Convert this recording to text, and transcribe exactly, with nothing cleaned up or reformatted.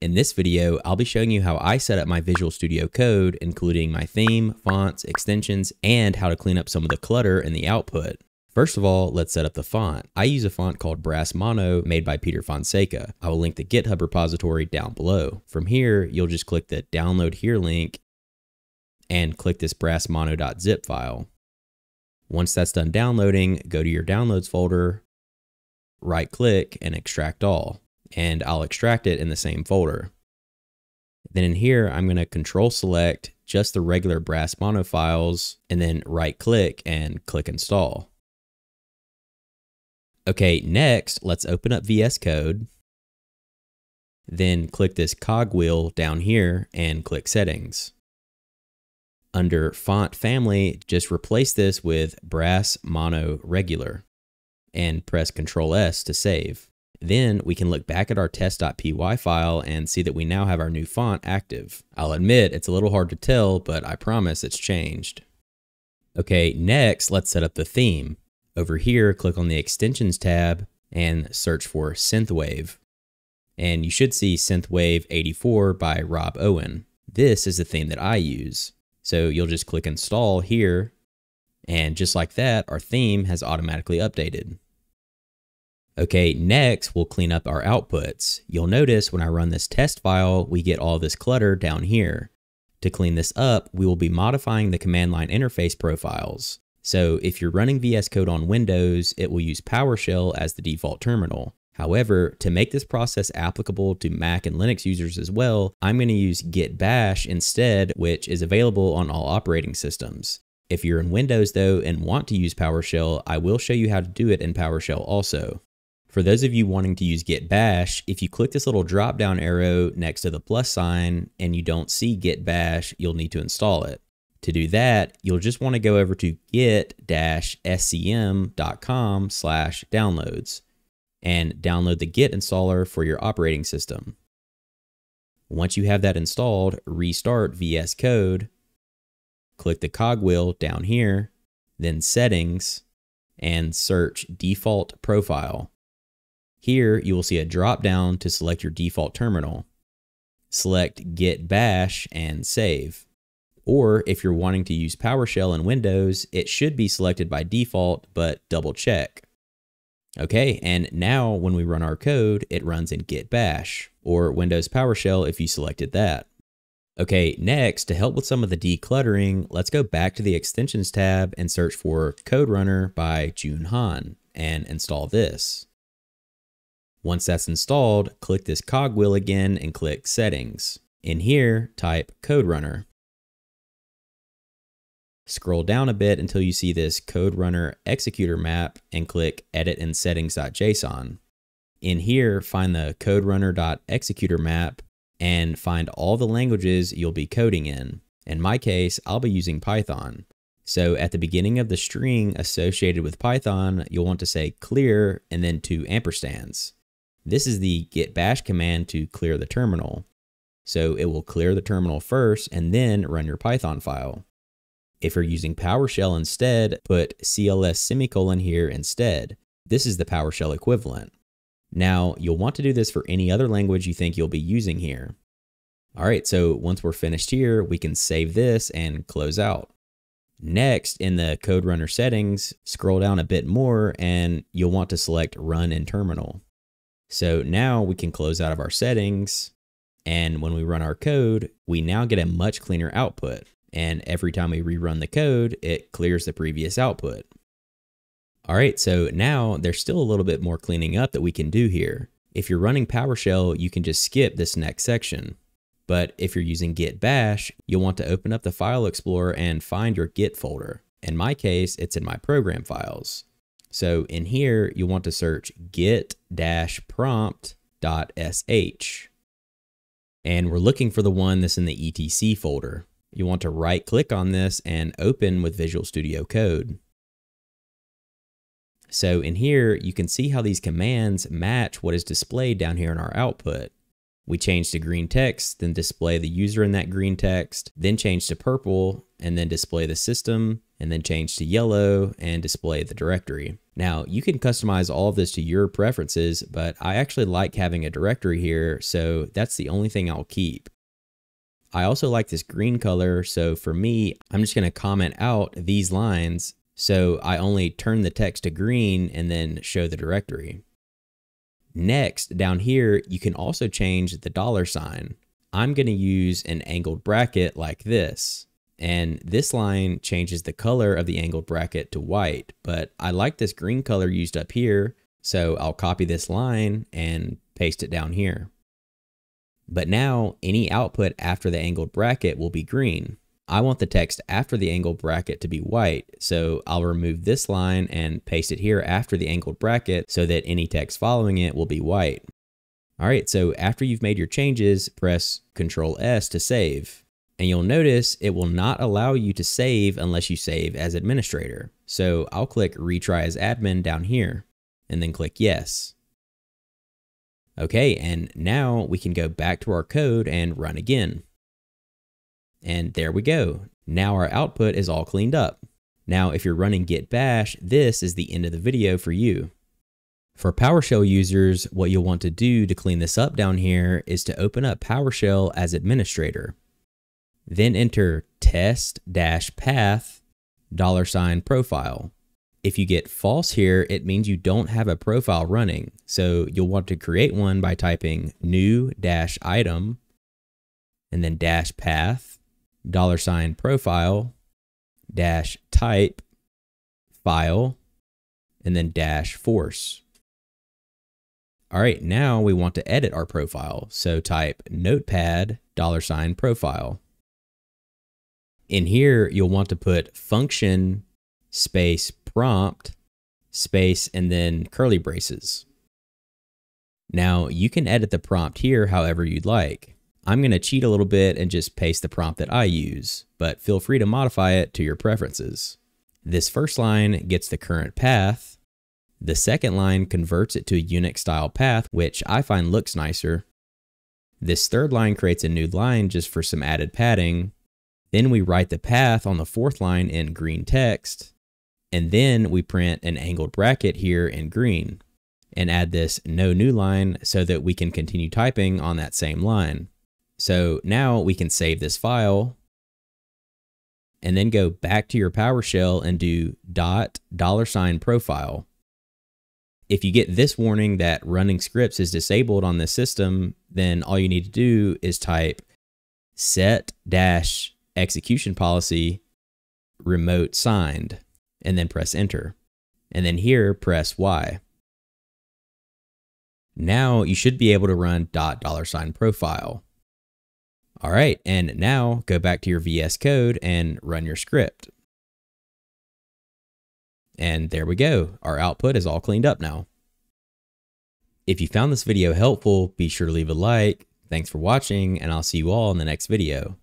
In this video, I'll be showing you how I set up my Visual Studio Code, including my theme, fonts, extensions, and how to clean up some of the clutter in the output. First of all, let's set up the font. I use a font called Brass Mono made by Peter Fonseca. I will link the GitHub repository down below. From here, you'll just click the download here link and click this brass mono dot zip file. Once that's done downloading, go to your downloads folder, right click and extract all. And I'll extract it in the same folder. Then in here, I'm going to control select just the regular Brass Mono files and then right click and click install. Okay, next let's open up V S Code. Then click this cogwheel down here and click settings. Under font family, just replace this with Brass Mono regular and press Control S to save. Then we can look back at our test dot P Y file and see that we now have our new font active. I'll admit it's a little hard to tell, but I promise it's changed. Okay, next let's set up the theme. Over here, click on the Extensions tab and search for SynthWave. And you should see SynthWave eighty-four by Rob Owen. This is the theme that I use. So you'll just click Install here, and just like that, our theme has automatically updated. Okay, next we'll clean up our outputs. You'll notice when I run this test file, we get all this clutter down here. To clean this up, we will be modifying the command line interface profiles. So if you're running V S Code on Windows, it will use PowerShell as the default terminal. However, to make this process applicable to Mac and Linux users as well, I'm going to use Git Bash instead, which is available on all operating systems. If you're in Windows though and want to use PowerShell, I will show you how to do it in PowerShell also. For those of you wanting to use Git Bash, if you click this little drop down arrow next to the plus sign and you don't see Git Bash, you'll need to install it. To do that, you'll just want to go over to git dash S C M dot com slash downloads and download the Git installer for your operating system. Once you have that installed, restart V S Code, click the cogwheel down here, then Settings, and search Default Profile. Here, you will see a drop-down to select your default terminal. Select Git Bash and save. Or if you're wanting to use PowerShell in Windows, it should be selected by default, but double check. Okay, and now when we run our code, it runs in Git Bash, or Windows PowerShell if you selected that. Okay, next, to help with some of the decluttering, let's go back to the Extensions tab and search for Code Runner by Jun Han and install this. Once that's installed, click this cogwheel again and click Settings. In here, type Code Runner. Scroll down a bit until you see this Code Runner executor map and click Edit in settings dot J S O N. In here, find the Code Runner.executor map and find all the languages you'll be coding in. In my case, I'll be using Python. So at the beginning of the string associated with Python, you'll want to say clear and then two ampersands. This is the Git Bash command to clear the terminal. So it will clear the terminal first and then run your Python file. If you're using PowerShell instead, put C L S semicolon here instead. This is the PowerShell equivalent. Now, you'll want to do this for any other language you think you'll be using here. All right, so once we're finished here, we can save this and close out. Next, in the Code Runner settings, scroll down a bit more and you'll want to select Run in Terminal. So now we can close out of our settings, and when we run our code, we now get a much cleaner output. And every time we rerun the code, it clears the previous output. All right, so now there's still a little bit more cleaning up that we can do here. If you're running PowerShell, you can just skip this next section. But if you're using Git Bash, you'll want to open up the File Explorer and find your Git folder. In my case, it's in my program files. So in here, you'll want to search git dash prompt dot S H. And we're looking for the one that's in the E T C folder. You want to right click on this and open with Visual Studio Code. So in here, you can see how these commands match what is displayed down here in our output. We change to green text, then display the user in that green text, then change to purple, and then display the system, and then change to yellow and display the directory. Now you can customize all of this to your preferences, but I actually like having a directory here, so that's the only thing I'll keep. I also like this green color, so for me, I'm just going to comment out these lines, so I only turn the text to green and then show the directory. Next, down here, you can also change the dollar sign. I'm going to use an angled bracket like this, and this line changes the color of the angled bracket to white, but I like this green color used up here, so I'll copy this line and paste it down here. But now, any output after the angled bracket will be green. I want the text after the angled bracket to be white, so I'll remove this line and paste it here after the angled bracket so that any text following it will be white. All right, so after you've made your changes, press control S to save. And you'll notice it will not allow you to save unless you save as administrator. So I'll click retry as admin down here and then click yes. Okay, and now we can go back to our code and run again. And there we go. Now our output is all cleaned up. Now if you're running Git Bash, this is the end of the video for you. For PowerShell users, what you'll want to do to clean this up down here is to open up PowerShell as administrator. Then enter test-path dollar sign profile. If you get false here, it means you don't have a profile running. So you'll want to create one by typing new-item and then dash path dollar sign profile dash type file and then dash force. All right, now we want to edit our profile. So type notepad dollar sign profile. In here, you'll want to put function space prompt space and then curly braces. Now you can edit the prompt here however you'd like. I'm going to cheat a little bit and just paste the prompt that I use, but feel free to modify it to your preferences. This first line gets the current path. The second line converts it to a Unix style path, which I find looks nicer. This third line creates a new line just for some added padding. Then we write the path on the fourth line in green text, and then we print an angled bracket here in green and add this no new line so that we can continue typing on that same line. So now we can save this file and then go back to your PowerShell and do dot dollar sign profile. If you get this warning that running scripts is disabled on this system, then all you need to do is type set dash execution policy remote signed and then press enter, and then here press Y. Now you should be able to run dot dollar sign profile. All right, and now go back to your V S Code and run your script. And there we go. Our output is all cleaned up now. If you found this video helpful, be sure to leave a like. Thanks for watching, and I'll see you all in the next video.